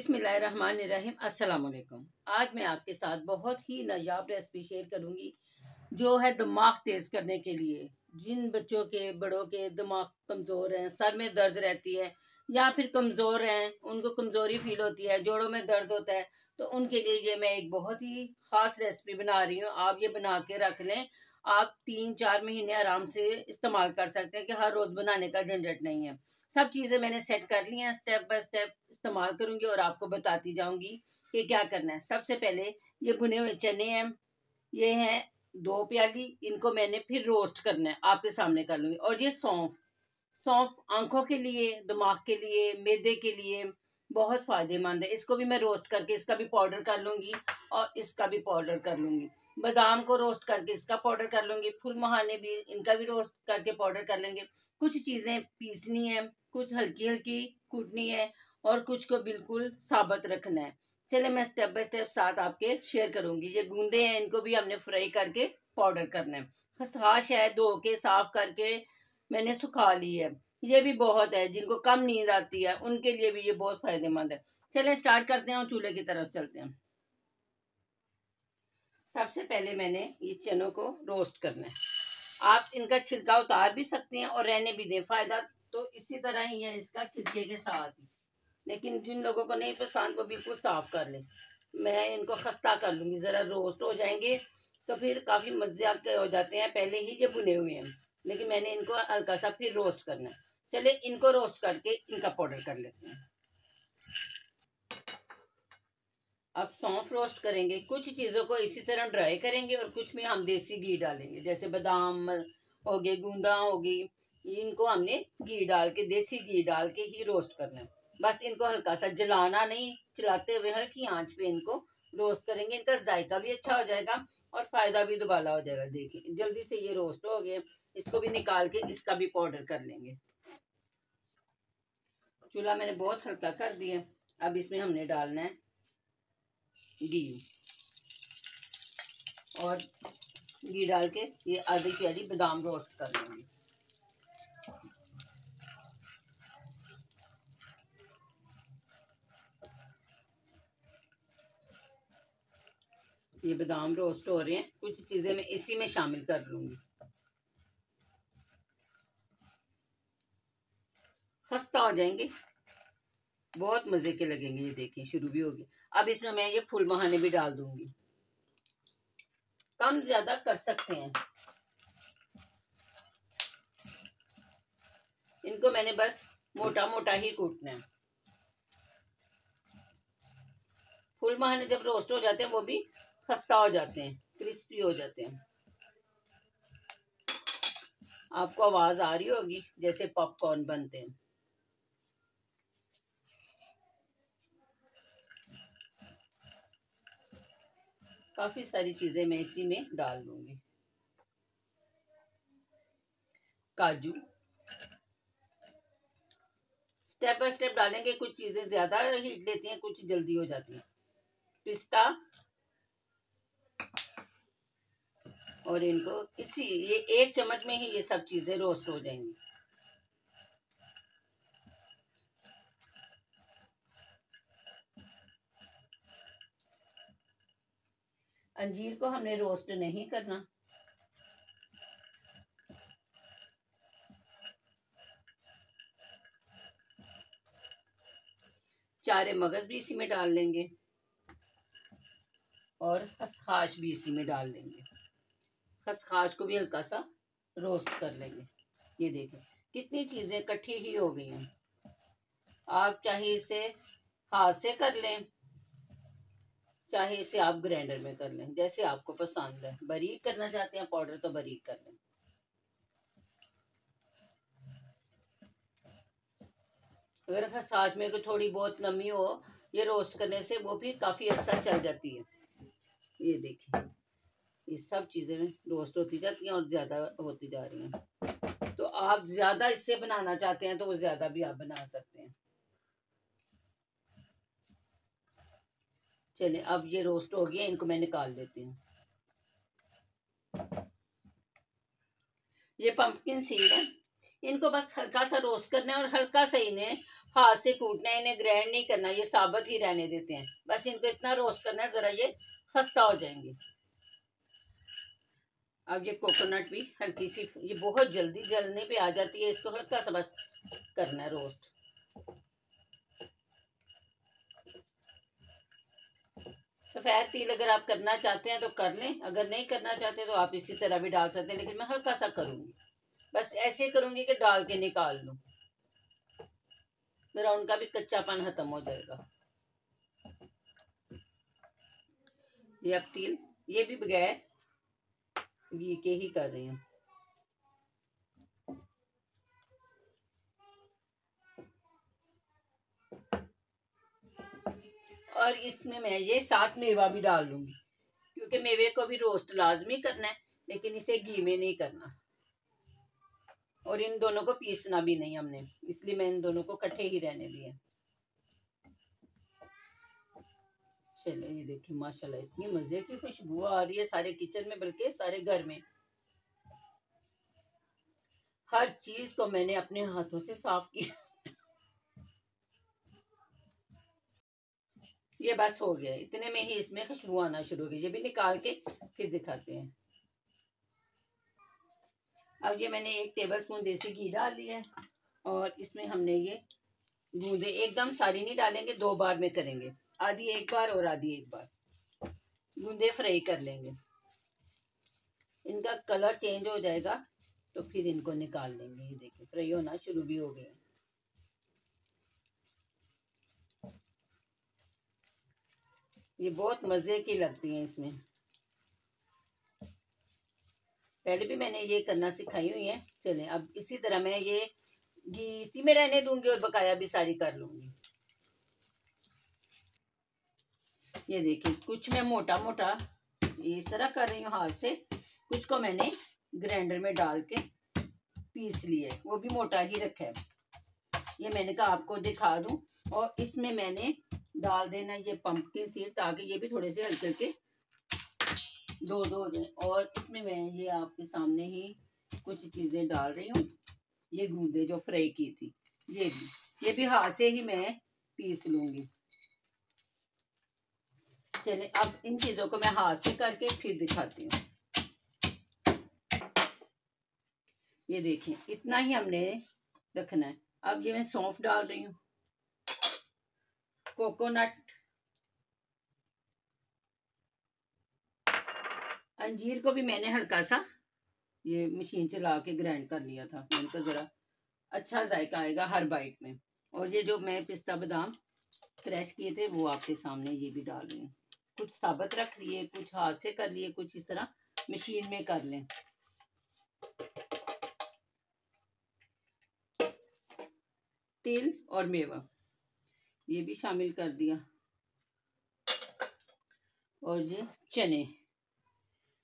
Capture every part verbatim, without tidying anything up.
बिस्मिल्लाहिर्रहमानिर्रहीम। अस्सलाम वालेकुम। आज मैं आपके साथ बहुत ही नायाब रेसिपी शेयर करूंगी जो है दिमाग तेज़ करने के लिए। जिन बच्चों के बड़ों के दिमाग कमज़ोर हैं, सर में दर्द रहती है या फिर कमज़ोर हैं, उनको कमज़ोरी फील होती है, जोड़ों में दर्द होता है, तो उनके लिए ये मैं एक बहुत ही ख़ास रेसिपी बना रही हूँ। आप ये बना के रख लें, आप तीन चार महीने आराम से इस्तेमाल कर सकते हैं कि हर रोज़ बनाने का झंझट नहीं है। सब चीज़ें मैंने सेट कर ली हैं, स्टेप बाय स्टेप इस्तेमाल करूंगी और आपको बताती जाऊंगी कि क्या करना है। सबसे पहले ये भुने हुए चने हैं, ये हैं दो प्याली, इनको मैंने फिर रोस्ट करना है, आपके सामने कर लूँगी। और ये सौंफ, सौंफ आंखों के लिए, दिमाग के लिए, मैदे के लिए बहुत फ़ायदेमंद है। इसको भी मैं रोस्ट करके इसका भी पाउडर कर लूँगी और इसका भी पाउडर कर लूँगी। बादाम को रोस्ट करके इसका पाउडर कर लूँगी। फूल महाने भी, इनका भी रोस्ट करके पाउडर कर लेंगे। कुछ चीज़ें पीसनी है, कुछ हल्की हल्की कूटनी है और कुछ को बिल्कुल साबुत रखना है। चले मैं स्टेप बाय स्टेप साथ आपके शेयर करूँगी। ये गूंदे हैं, इनको भी हमने फ्राई करके पाउडर करना है। खसखस है, धो के साफ करके मैंने सुखा ली है। ये भी बहुत है, जिनको कम नींद आती है उनके लिए भी ये बहुत फ़ायदेमंद है। चले स्टार्ट करते हैं और चूल्हे की तरफ चलते हैं। सबसे पहले मैंने ये चनों को रोस्ट करना है। आप इनका छिलका उतार भी सकते हैं और रहने भी दें, फ़ायदा तो इसी तरह ही है इसका, छिलके के साथ ही। लेकिन जिन लोगों को नहीं पसंद वो बिल्कुल साफ कर लें। मैं इनको खस्ता कर लूँगी, ज़रा रोस्ट हो जाएंगे तो फिर काफ़ी मज़े के हो जाते हैं। पहले ही ये भुने हुए हैं लेकिन मैंने इनको हल्का सा फिर रोस्ट करना है। चले इनको रोस्ट करके इनका पाउडर कर लेते हैं। अब सौंफ रोस्ट करेंगे। कुछ चीज़ों को इसी तरह ड्राई करेंगे और कुछ में हम देसी घी डालेंगे, जैसे बादाम हो गए, गूंदा होगी, इनको हमने घी डाल के, देसी घी डाल के ही रोस्ट करना है। बस इनको हल्का सा जलाना नहीं, चलाते हुए हल्की आंच पे इनको रोस्ट करेंगे। इनका जायका भी अच्छा हो जाएगा और फ़ायदा भी दुबाला हो जाएगा। देखिए जल्दी से ये रोस्ट हो गए, इसको भी निकाल के इसका भी पाउडर कर लेंगे। चूल्हा मैंने बहुत हल्का कर दिया। अब इसमें हमने डालना है घी, और घी डाल के ये आधी प्याली बादाम रोस्ट कर लेंगे। ये बादाम रोस्ट हो रहे हैं, कुछ चीज़ें मैं इसी में शामिल कर लूँगी। खस्ता हो जाएंगे, बहुत मज़े के लगेंगे। ये देखें शुरू भी होगी। अब इसमें मैं ये फूल बहाने भी डाल दूंगी, कम ज़्यादा कर सकते हैं। इनको मैंने बस मोटा मोटा ही कूटना है। फूल बहाने जब रोस्ट हो जाते हैं वो भी खस्ता हो जाते हैं, क्रिस्पी हो जाते हैं। आपको आवाज़ आ रही होगी जैसे पॉपकॉर्न बनते हैं। काफ़ी सारी चीज़ें मैं इसी में डाल लूँगी। काजू स्टेप बाय स्टेप डालेंगे। कुछ चीज़ें ज़्यादा हीट लेती हैं, कुछ जल्दी हो जाती हैं। पिस्ता, और इनको इसी ये एक चम्मच में ही ये सब चीज़ें रोस्ट हो जाएंगी। अंजीर को हमने रोस्ट नहीं करना। चारे मगज भी इसी में डाल लेंगे और खसखस भी इसी में डाल लेंगे। खसखस को भी हल्का सा रोस्ट कर लेंगे। ये देखें कितनी चीज़ें इकट्ठी ही हो गई हैं। आप चाहे इसे हाथ से कर लें, चाहे इसे आप ग्राइंडर में कर लें, जैसे आपको पसंद है। बारीक करना चाहते हैं पाउडर तो बारीक कर लें। अगर खसखस में कोई थोड़ी बहुत नमी हो, ये रोस्ट करने से वो भी काफ़ी अच्छा चल जाती है। ये देखिए ये सब चीज़ें रोस्ट होती जाती हैं और ज़्यादा होती जा रही हैं। तो आप ज़्यादा इससे बनाना चाहते हैं तो वो ज़्यादा भी आप बना सकते हैं। चलिए अब ये रोस्ट हो गया, इनको मैं निकाल लेती हूँ। ये पंपकिन सीड है, इनको बस हल्का सा रोस्ट करना है और हल्का सा इन्हें हाथ से कूटना है, इन्हें ग्राइंड नहीं करना, ये साबुत ही रहने देते हैं। बस इनको इतना रोस्ट करना है, ज़रा ये खस्ता हो जाएंगे। अब ये कोकोनट भी हल्की सी, ये बहुत जल्दी जलने पे आ जाती है, इसको हल्का सा बस करना है रोस्ट। सफ़ेद तिल अगर आप करना चाहते हैं तो कर लें, अगर नहीं करना चाहते तो आप इसी तरह भी डाल सकते हैं, लेकिन मैं हल्का सा करूँगी, बस ऐसे करूँगी कि डाल के निकाल लूँ, मेरा उनका भी कच्चापन खत्म हो जाएगा। ये अब तिल, ये भी बगैर घी के ही कर रही हूँ। और इसमें मैं ये साथ मेवा भी डाल लूंगी, क्योंकि मेवे को भी रोस्ट लाजमी करना है, लेकिन इसे घी में नहीं करना। और इन दोनों को पीसना भी नहीं हमने, इसलिए मैं इन दोनों को इकट्ठे ही रहने दिया। चलिए ये देखिए माशाल्लाह इतनी मजे की खुशबू आ रही है सारे किचन में, बल्कि सारे घर में। हर चीज को मैंने अपने हाथों से साफ किया। ये बस हो गया, इतने में ही इसमें खुशबू आना शुरू हो गई। ये भी निकाल के फिर दिखाते हैं। अब ये मैंने एक टेबलस्पून देसी घी डाल लिया है और इसमें हमने ये गूंदे, एकदम सारी नहीं डालेंगे, दो बार में करेंगे, आधी एक बार और आधी एक बार। गूंदे फ्राई कर लेंगे, इनका कलर चेंज हो जाएगा तो फिर इनको निकाल लेंगे। ये देखिए फ्राई होना शुरू भी हो गया। ये बहुत मज़े की लगती है, इसमें पहले भी मैंने ये करना सिखाई हुई है। चलें अब इसी तरह मैं ये घी इसी में रहने दूंगी और बकाया भी सारी कर लूंगी। ये देखिए कुछ मैं मोटा मोटा इस तरह कर रही हूँ हाथ से, कुछ को मैंने ग्राइंडर में डाल के पीस लिया है, वो भी मोटा ही रखा है। ये मैंने कहा आपको दिखा दूं। और इसमें मैंने डाल देना ये पंपकिन सीड, ताकि ये भी थोड़े से हल्के हल्के दो दो हो जाए। और इसमें मैं ये आपके सामने ही कुछ चीज़ें डाल रही हूँ, ये गूंदे जो फ्राई की थी, ये भी ये भी हाथ से ही मैं पीस लूँगी। चले अब इन चीज़ों को मैं हाथ से करके फिर दिखाती हूँ। ये देखें इतना ही हमने रखना है। अब ये मैं सौंफ डाल रही हूँ, कोकोनट, अंजीर को भी मैंने हल्का सा ये मशीन चला के ग्राइंड कर लिया था, इनका जरा अच्छा जायका आएगा हर बाइट में। और ये जो मैं पिस्ता बादाम क्रैश किए थे वो आपके सामने ये भी डाल रही हूँ। कुछ साबुत रख लिए, कुछ हाथ से कर लिए, कुछ इस तरह मशीन में कर लें। तिल और मेवा ये भी शामिल कर दिया। और ये चने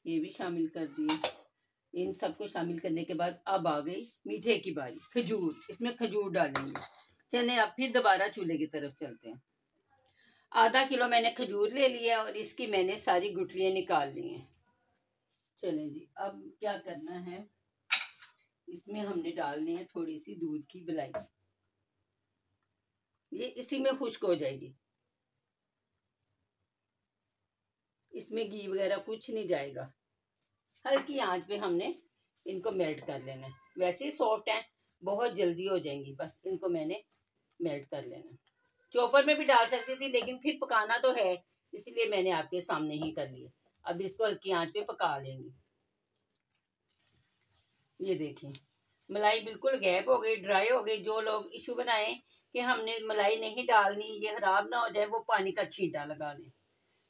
ये भी शामिल कर दिए। इन सबको शामिल करने के बाद अब आ गई मीठे की बारी, खजूर। इसमें खजूर डालेंगे। चने अब फिर दोबारा चूल्हे की तरफ चलते हैं। आधा किलो मैंने खजूर ले लिया और इसकी मैंने सारी गुठलियाँ निकाल ली हैं। चलें जी अब क्या करना है, इसमें हमने डालनी है थोड़ी सी दूध की मलाई, ये इसी में खुश्क हो जाएगी, इसमें घी वगैरह कुछ नहीं जाएगा। हल्की आंच पे हमने इनको मेल्ट कर लेना है, वैसे ही सॉफ्ट है, बहुत जल्दी हो जाएंगी, बस इनको मैंने मेल्ट कर लेना। चॉपर में भी डाल सकती थी लेकिन फिर पकाना तो है, इसीलिए मैंने आपके सामने ही कर लिया। अब इसको हल्की आंच पे पका लेंगे। ये देखिए मलाई बिल्कुल गैप हो गई, ड्राई हो गई। जो लोग इशू बनाए कि हमने मलाई नहीं डालनी, ये खराब ना हो जाए, वो पानी का छींटा लगा लें।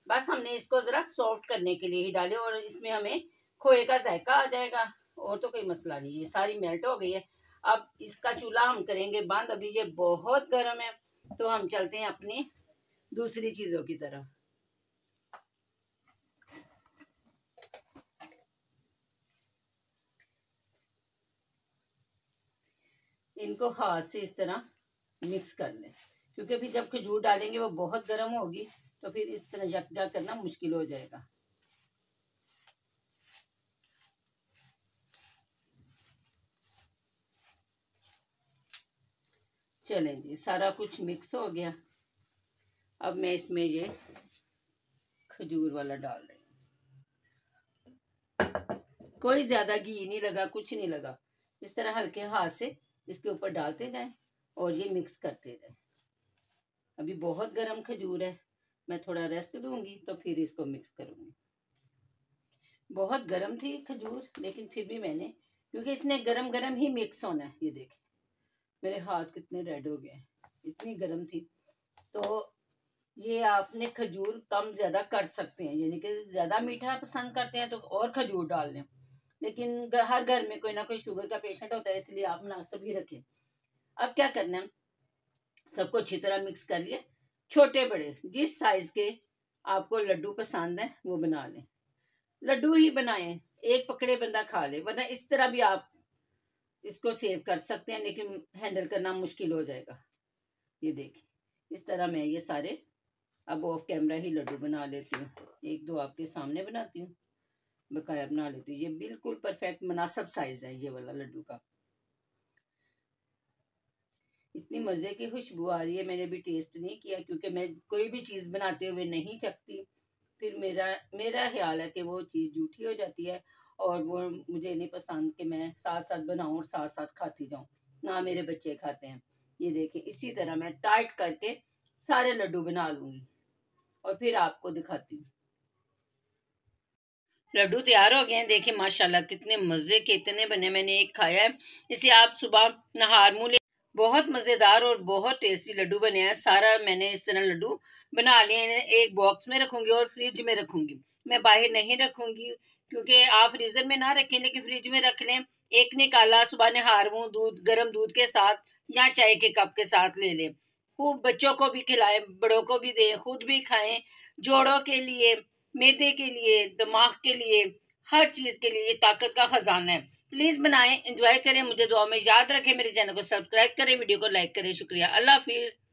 बस हमने इसको ज़रा सॉफ्ट करने के लिए ही डाले और इसमें हमें खोए का जायका आ जाएगा, और तो कोई मसला नहीं। ये सारी मेल्ट हो गई है। अब इसका चूल्हा हम करेंगे बंद, अभी ये बहुत गर्म है। तो हम चलते हैं अपनी दूसरी चीज़ों की तरफ। इनको हाथ से इस तरह मिक्स कर लें, क्योंकि फिर जब खजूर डालेंगे वो बहुत गर्म होगी, तो फिर इस तरह यकजा करना मुश्किल हो जाएगा। चलें जी, सारा कुछ मिक्स हो गया। अब मैं इसमें ये खजूर वाला डाल रही हूँ। कोई ज़्यादा घी नहीं लगा, कुछ नहीं लगा। इस तरह हल्के हाथ से इसके ऊपर डालते जाएं और ये मिक्स करते जाएं। अभी बहुत गर्म खजूर है, मैं थोड़ा रेस्ट दूंगी तो फिर इसको मिक्स करूंगी। बहुत गर्म थी खजूर, लेकिन फिर भी मैंने, क्योंकि इसने गरम गरम ही मिक्स होना है। ये देखें मेरे हाथ कितने रेड हो गए, इतनी गर्म थी। तो ये आपने खजूर कम ज़्यादा कर सकते हैं, यानी कि ज़्यादा मीठा पसंद करते हैं तो और खजूर डाल लें। लेकिन हर घर में कोई ना कोई शुगर का पेशेंट होता है, इसलिए आप मुनासिब ही रखें। अब क्या करना है, सबको अच्छी तरह मिक्स कर लिए। छोटे बड़े जिस साइज के आपको लड्डू पसंद है वो बना लें। लड्डू ही बनाएं, एक पकड़े बंदा खा ले, वरना इस तरह भी आप इसको सेव कर सकते हैं, लेकिन हैंडल करना मुश्किल हो जाएगा। ये देखिए इस तरह मैं ये सारे अब ऑफ कैमरा ही लड्डू बना लेती हूँ। एक दो आपके सामने बनाती हूँ, बकाया बना लेती हूँ। ये बिल्कुल परफेक्ट मुनासिब साइज है ये वाला लड्डू का। इतनी मज़े की खुशबू आ रही है, मैंने भी टेस्ट नहीं किया क्योंकि मैं कोई भी चीज़ बनाते हुए नहीं चखती। फिर मेरा मेरा ख्याल है कि वो चीज़ झूठी हो जाती है और वो मुझे नहीं पसंद कि मैं साथ साथ बनाऊं और साथ साथ खाती जाऊं। ना मेरे बच्चे खाते हैं। ये देखें इसी तरह मैं टाइट करके सारे लड्डू बना लूँगी और फिर आपको दिखाती हूँ। लड्डू तैयार हो गए हैं, देखिए माशाल्लाह कितने मज़े के इतने बने। मैंने एक खाया है, इसे आप सुबह नहार मुँह, बहुत मज़ेदार और बहुत टेस्टी लड्डू बने हैं। सारा मैंने इस तरह लड्डू बना लिए, इन्हें एक बॉक्स में रखूंगी और फ्रिज में रखूंगी। मैं बाहर नहीं रखूंगी क्योंकि आप फ्रीज़र में ना रखें, लेकिन फ्रिज में रख लें। एक निकाला सुबह नहार मुँह दूध, गर्म दूध के साथ या चाय के कप के साथ ले लें। खूब बच्चों को भी खिलाएं, बड़ों को भी दें, खुद भी खाएं। जोड़ों के लिए, मैदे के लिए, दिमाग के लिए, हर चीज़ के लिए ताकत का ख़जाना है। प्लीज़ बनाएं, एंजॉय करें। मुझे दुआ में याद रखें। मेरे चैनल को सब्सक्राइब करें, वीडियो को लाइक करें। शुक्रिया, अल्लाह हाफिज़।